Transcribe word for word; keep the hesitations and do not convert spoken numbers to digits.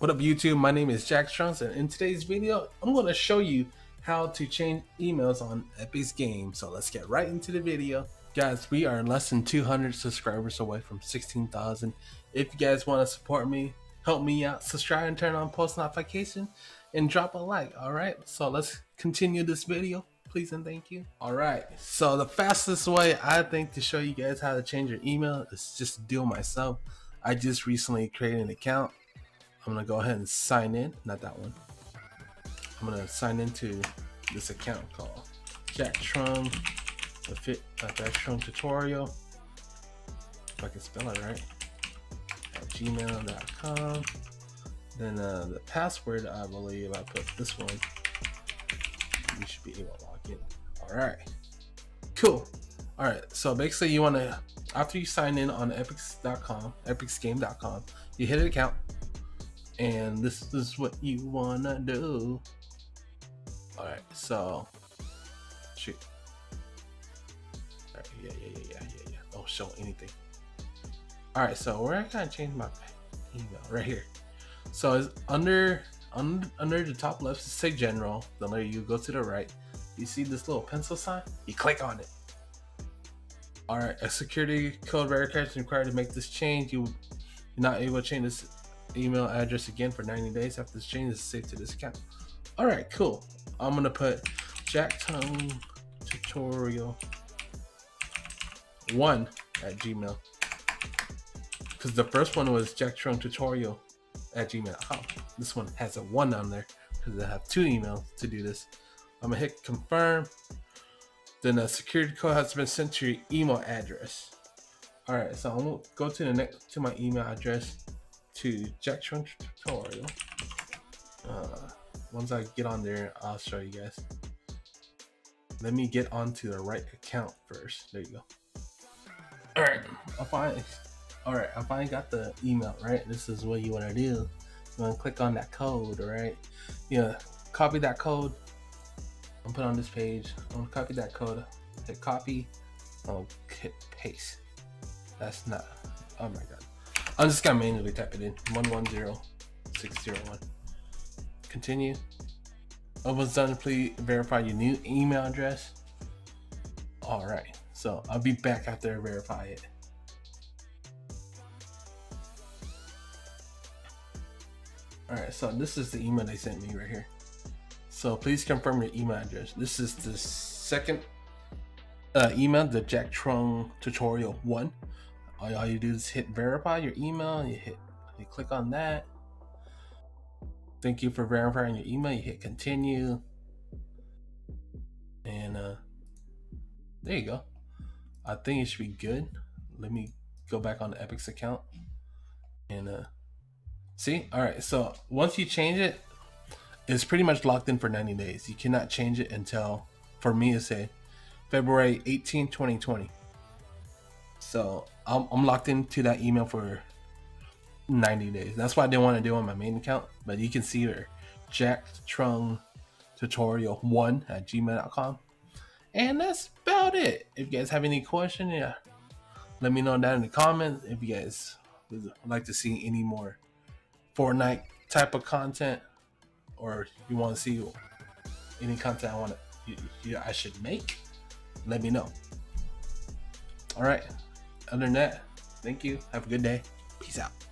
What up YouTube, my name is Jack Truong, and in today's video I'm going to show you how to change emails on Epic Games. So let's get right into the video. Guys, we are less than two hundred subscribers away from sixteen thousand. If you guys want to support me, help me out, subscribe and turn on post notification and drop a like. Alright, so let's continue this video, please and thank you. Alright, so the fastest way I think to show you guys how to change your email is just to do it myself. I just recently created an account. I'm gonna go ahead and sign in, not that one. I'm gonna sign into this account called Jack Truong, the fit, uh, Jack Truong Tutorial, if I can spell it right, at gmail dot com. Then uh, the password, I believe I put this one. You should be able to log in. All right, cool. All right, so basically you wanna, after you sign in on epics dot com, epics game dot com, you hit an account. And this is what you wanna do. All right, so shoot. All right, yeah, yeah, yeah, yeah, yeah, yeah. Don't show anything. All right, so where I gotta change my email right here. So it's under under under the top left. Say general. Then later you go to the right. You see this little pencil sign? You click on it. All right, a security code verification required to make this change. You, you're not able to change this email address again for ninety days after this change is saved to this account. All right, cool. I'm gonna put Jack Truong Tutorial one at Gmail, because the first one was Jack Truong Tutorial at Gmail. Oh, this one has a one on there because I have two emails to do this. I'm gonna hit confirm. Then a security code has been sent to your email address. All right, so I'm gonna go to the next to my email address. To Jack Truong Tutorial. Uh, once I get on there, I'll show you guys. Let me get onto the right account first. There you go. All right, I finally, all right, I finally got the email. Right, this is what you want to do. You want to click on that code. All right, yeah, copy that code. I'm put on this page. I'm gonna copy that code. Hit copy. I'll hit paste. That's not. Oh my god. I'm just gonna manually type it in. one one zero six zero one. Continue. Almost done. Please verify your new email address. All right. So I'll be back after I verify it. All right. So this is the email they sent me right here. So please confirm your email address. This is the second uh, email, the Jack Truong Tutorial one. All you do is hit verify your email. You hit, you click on that. Thank you for verifying your email. You hit continue, and uh, there you go. I think it should be good. Let me go back on the Epic's account and uh, see. All right, so once you change it, it's pretty much locked in for ninety days. You cannot change it until, for me, it said February eighteenth twenty twenty. So I'm, I'm locked into that email for ninety days. That's why I didn't want to do it on my main account, but you can see there, Jack Truong Tutorial one at gmail dot com. And that's about it. If you guys have any questions, yeah, let me know down in the comments. If you guys would like to see any more Fortnite type of content, or you want to see any content I want to, you, you, I should make, let me know. All right. Other than that, thank you. Have a good day. Peace out.